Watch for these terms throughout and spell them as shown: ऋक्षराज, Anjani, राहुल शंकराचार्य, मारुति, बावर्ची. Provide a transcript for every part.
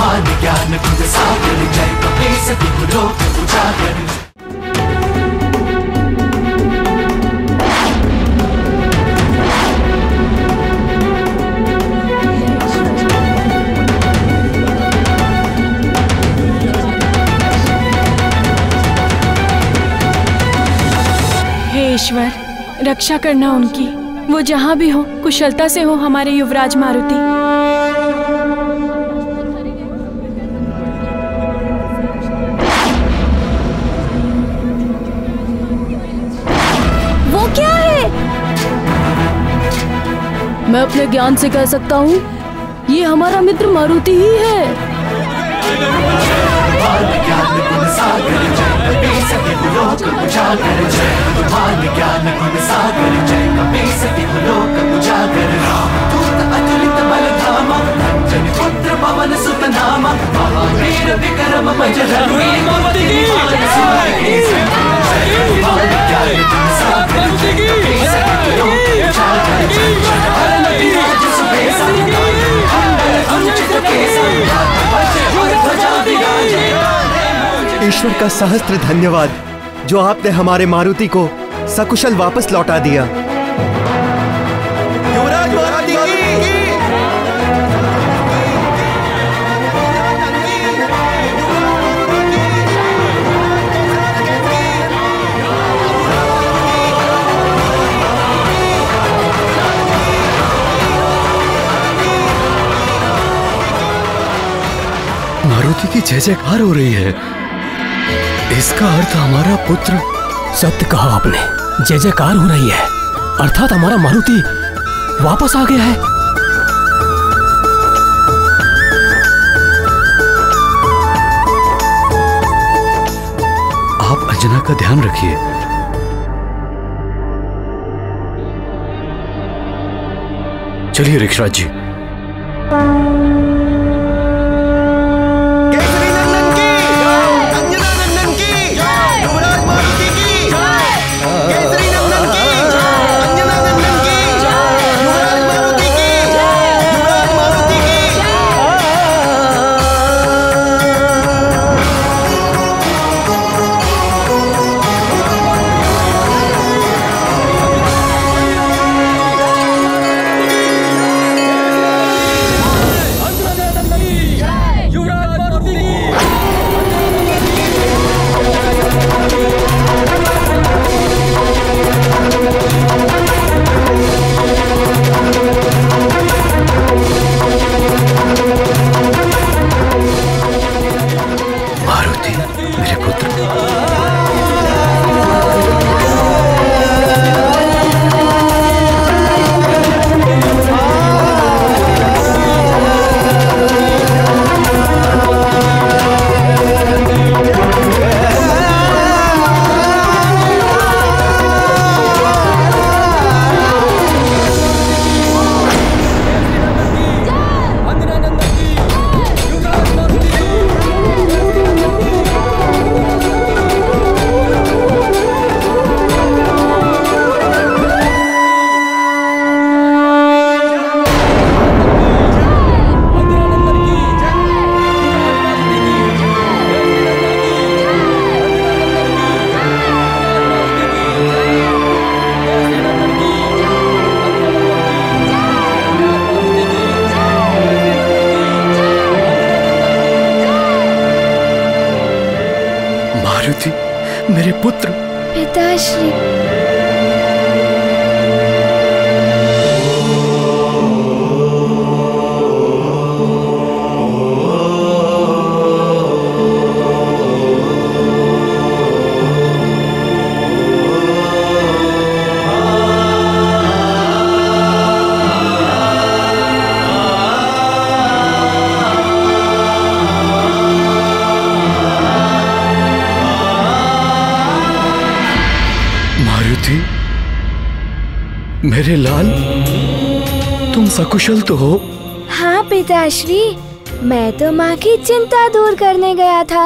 मान ज्ञान खुद सागर जय कपे सभी को लोक उजागर। ईश्वर रक्षा करना उनकी, वो जहाँ भी हो कुशलता से हो हमारे युवराज मारुति। वो क्या है? मैं अपने ज्ञान से कह सकता हूँ ये हमारा मित्र मारुति ही है। मान ज्ञान गुण सागर जय कपे सति लोक उजागर। दूत अतुलित बल धामा अंजनी पुत्र पवन सुत नामा महावीर विक्रम बजरंगी ईश्वर का सहस्त्र धन्यवाद जो आपने हमारे मारुति को सकुशल वापस लौटा दिया। युवराज मारुति की। मारुति की जय जयकार हो रही है, इसका अर्थ हमारा पुत्र। सत्य कहा आपने, जय जयकार हो रही है अर्थात हमारा मारुति वापस आ गया है। आप अंजना का ध्यान रखिए। चलिए ऋक्षराज जी। मेरे पुत्र पिताश्री। मेरे लाल तुम सकुशल तो हो? हाँ पिताश्री, मैं तो माँ की चिंता दूर करने गया था।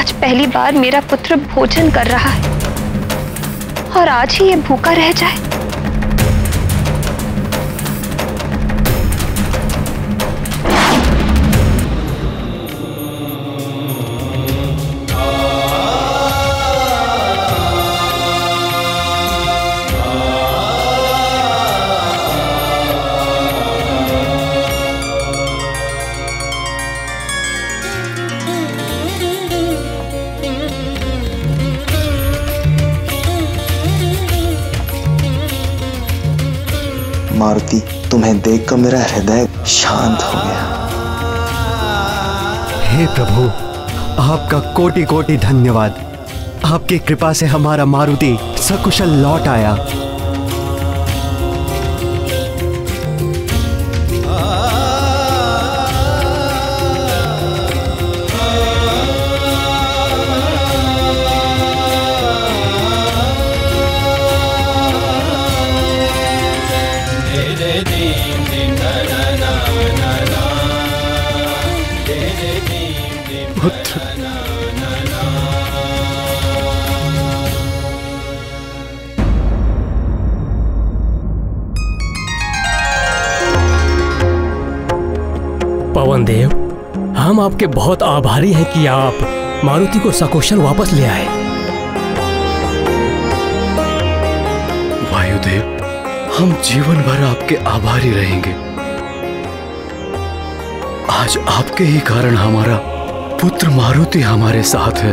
आज पहली बार मेरा पुत्र भोजन कर रहा है और आज ही ये भूखा रह जाए। मारुति, तुम्हें देखकर मेरा हृदय शांत हो गया। हे प्रभु, आपका कोटि कोटि धन्यवाद। आपकी कृपा से हमारा मारुति सकुशल लौट आया। पुत्र, पवन देव, हम आपके बहुत आभारी हैं कि आप मारुति को सकुशल वापस ले आए। वायुदेव, हम जीवन भर आपके आभारी रहेंगे। आज आपके ही कारण हमारा पुत्र मारुति हमारे साथ है।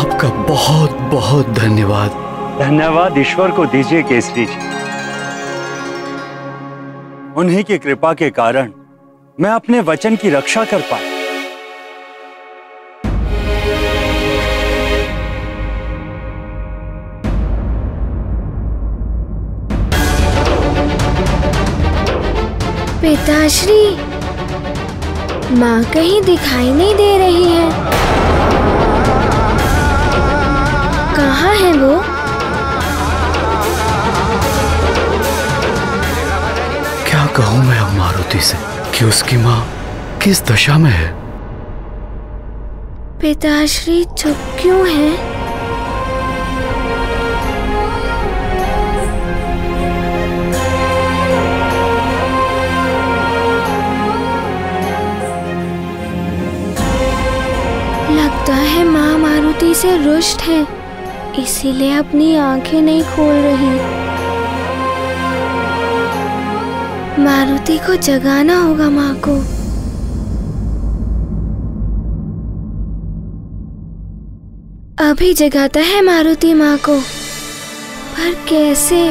आपका बहुत बहुत धन्यवाद। धन्यवाद ईश्वर को दीजिए केसरी जी। उन्हीं की कृपा के कारण मैं अपने वचन की रक्षा कर पाया। पिताश्री, माँ कहीं दिखाई नहीं दे रही है। कहाँ है वो? क्या कहूँ मैं अब मारुति से कि उसकी माँ किस दशा में है? पिताश्री चुप क्यों है? लगता है माँ मारुति से रुष्ट है, इसीलिए अपनी आंखें नहीं खोल रही। मारुति को जगाना होगा माँ को। अभी जगाता है मारुति माँ को, पर कैसे?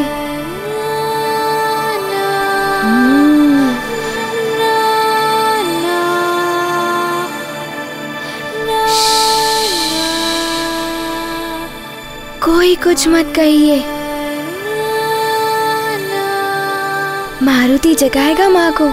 कोई कुछ मत कहिए। मारुति जगाएगा माँ को।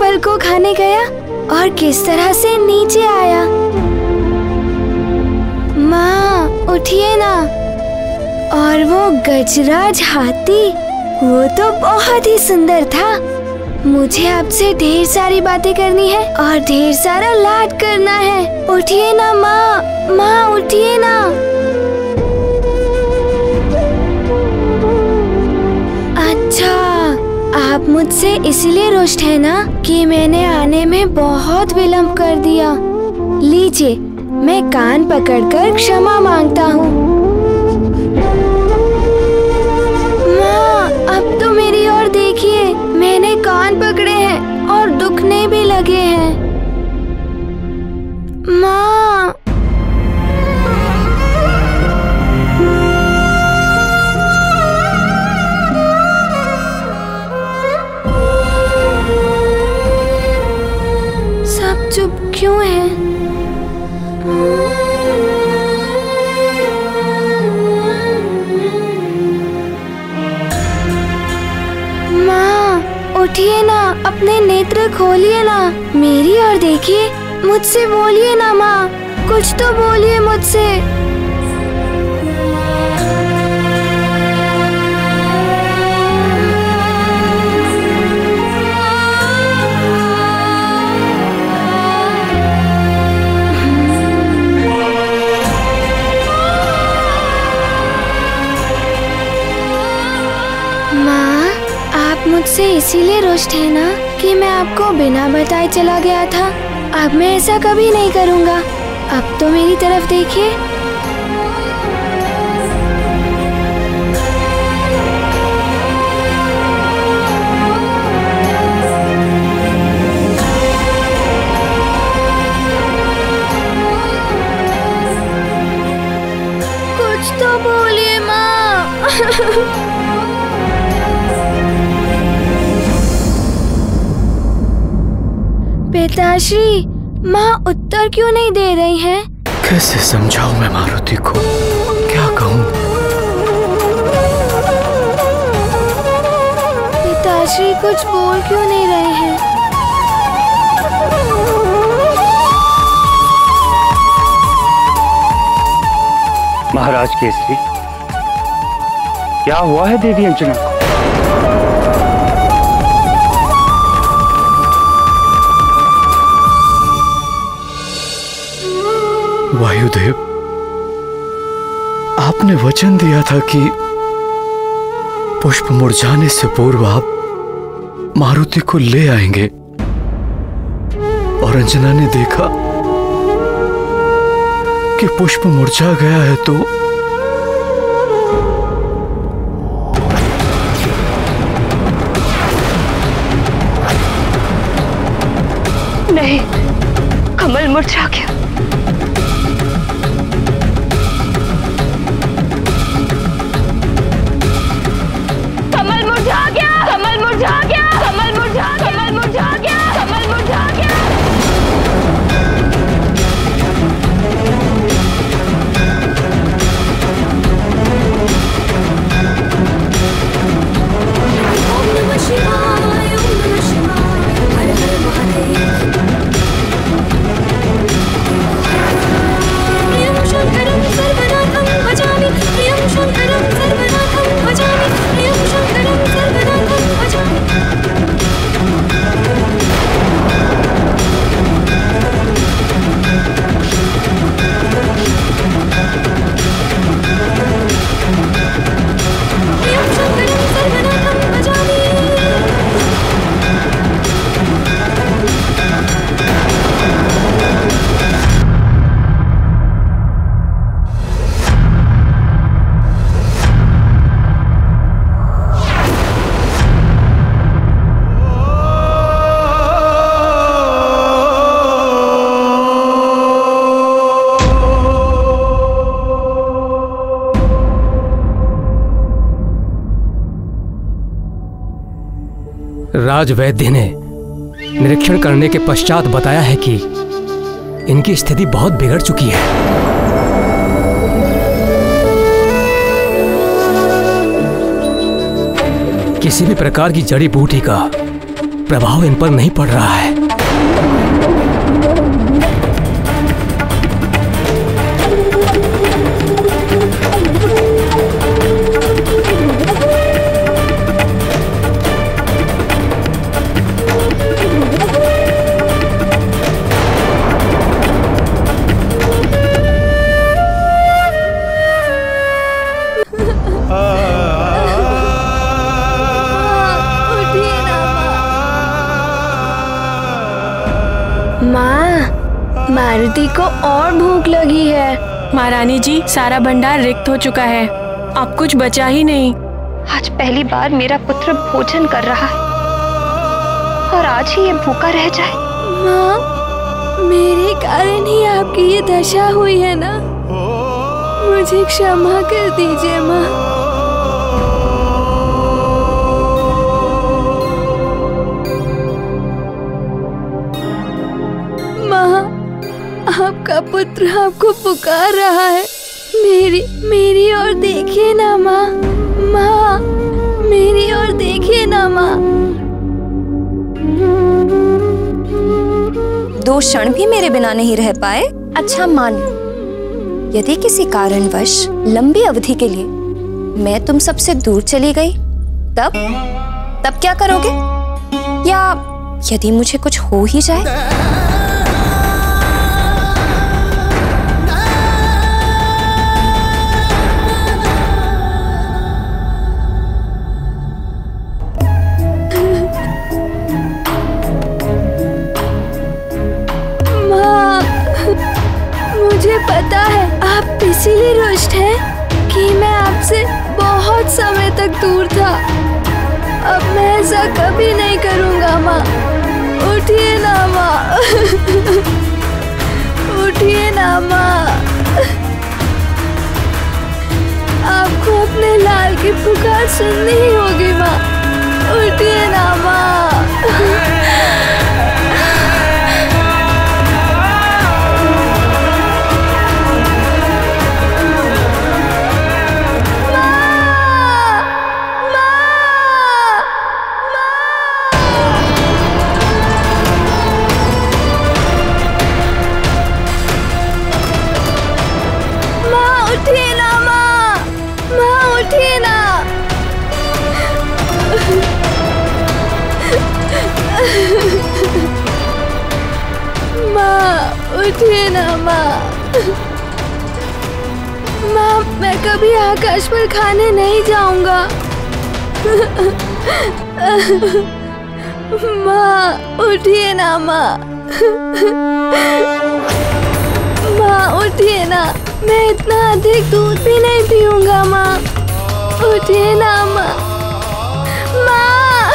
पल को खाने गया और किस तरह से नीचे आया। माँ उठिए ना। और वो गजराज हाथी, वो तो बहुत ही सुंदर था। मुझे आपसे ढेर सारी बातें करनी है और ढेर सारा लाड करना है। उठिए ना माँ, माँ उठिए ना। अच्छा, आप मुझसे इसलिए रुष्ट है ना कि मैंने आने में बहुत विलंब कर दिया। लीजिए, मैं कान पकड़कर क्षमा मांगता हूँ। माँ, अब तो मेरी ओर देखिए। मैंने कान पकड़े हैं और दुखने भी लगे हैं। माँ, चुप क्यों है? माँ उठिए ना, अपने नेत्र खोलिए ना मेरी और देखिए, मुझसे बोलिए ना माँ, कुछ तो बोलिए मुझसे। मुझसे इसीलिए रुष्ट है ना कि मैं आपको बिना बताए चला गया था। अब मैं ऐसा कभी नहीं करूँगा। अब तो मेरी तरफ देखिए। कुछ तो बोलिए माँ। पिताश्री, माँ उत्तर क्यों नहीं दे रही हैं? कैसे समझाऊं मैं मारुति को, क्या कहूँ? पिताश्री कुछ बोल क्यों नहीं रहे हैं? महाराज केसरी, क्या हुआ है देवी अंजना को? वायुदेव, आपने वचन दिया था कि पुष्प मुरझाने से पूर्व आप मारुति को ले आएंगे, और अंजना ने देखा कि पुष्प मुरझा गया है तो नहीं, कमल मुरझा गया। राजवैद्य ने निरीक्षण करने के पश्चात बताया है कि इनकी स्थिति बहुत बिगड़ चुकी है। किसी भी प्रकार की जड़ी बूटी का प्रभाव इन पर नहीं पड़ रहा है। मारुति को और भूख लगी है। महारानी जी, सारा भंडार रिक्त हो चुका है, अब कुछ बचा ही नहीं। आज पहली बार मेरा पुत्र भोजन कर रहा है और आज ही ये भूखा रह जाए। माँ, मेरे कारण ही आपकी ये दशा हुई है ना, मुझे क्षमा कर दीजिए माँ। आपका पुत्र आपको पुकार रहा है, मेरी ओर देखिए ना माँ। माँ, मेरी ओर देखिए ना माँ। दो क्षण भी मेरे बिना नहीं रह पाए। अच्छा मान लो यदि किसी कारणवश लंबी अवधि के लिए मैं तुम सबसे दूर चली गई, तब क्या करोगे? या यदि मुझे कुछ हो ही जाए? इसीलिए रुष्ट है कि मैं आपसे बहुत समय तक दूर था। अब मैं ऐसा कभी नहीं करूंगा माँ। उठिए ना माँ, उठिए ना माँ। आपको अपने लाल की पुकार सुननी ही होगी माँ। उठिए ना माँ। उठिए ना माँ। माँ मैं कभी आकाश पर खाने नहीं जाऊंगा। माँ उठिए ना माँ। माँ उठिए ना, मैं इतना अधिक दूध भी नहीं पीऊंगा माँ। उठिए ना माँ। माँ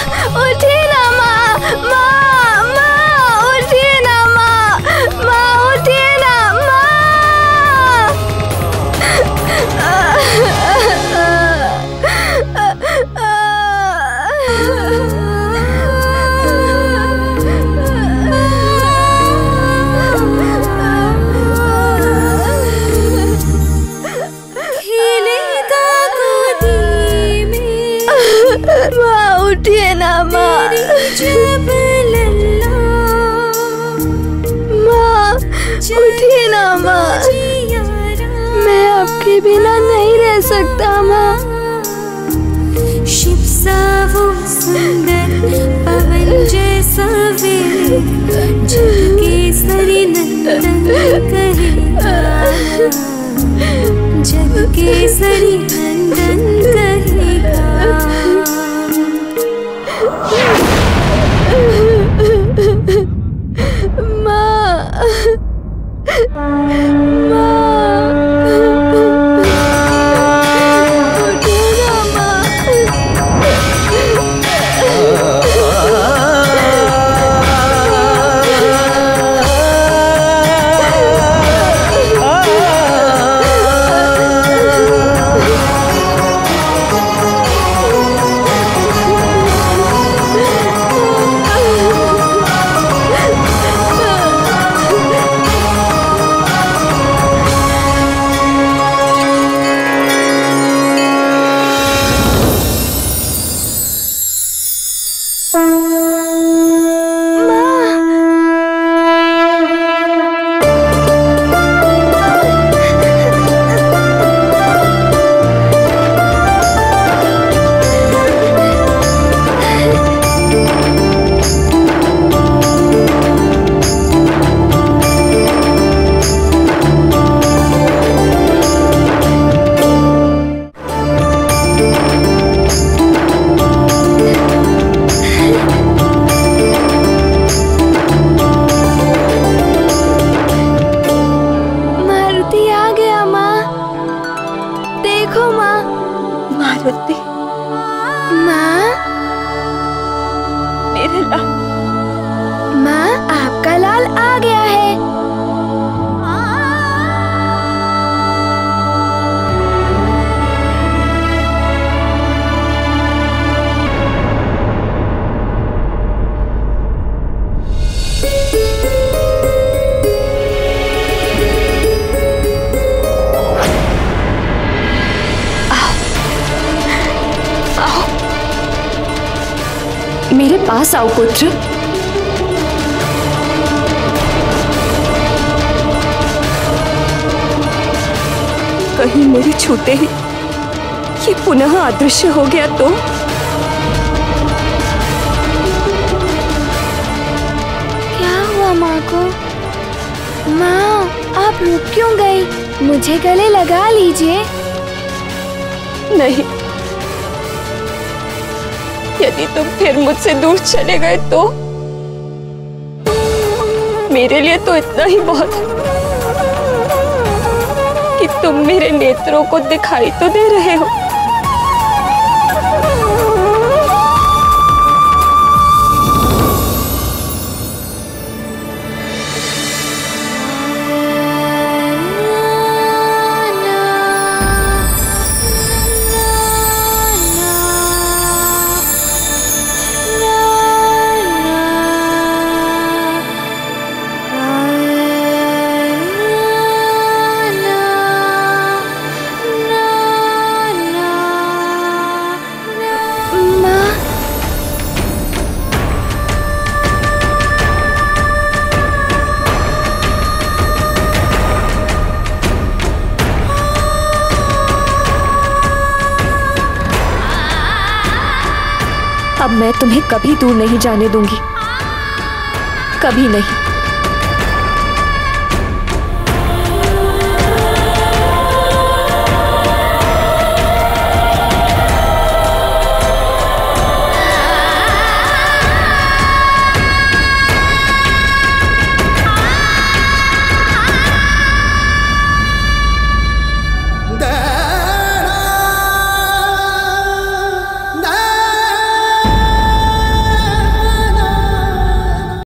उठिए ना माँ। माँ बिना नहीं रह सकता माँ। शिव सा वो सुंदर पवन जैसा वे केसरी नंदन कहेगा, जग केसरी नंदन कहेगा। माँ मेरे पास आओ पुत्र। कहीं मेरी छूटे ही ये पुनः अदृश्य हो गया तो। क्या हुआ माँ को? माँ आप रुक क्यों गई? मुझे गले लगा लीजिए। नहीं, यदि तुम फिर मुझसे दूर चले गए तो मेरे लिए तो इतना ही बहुत कि तुम मेरे नेत्रों को दिखाई तो दे रहे हो। मैं तुम्हें कभी दूर नहीं जाने दूंगी, कभी नहीं।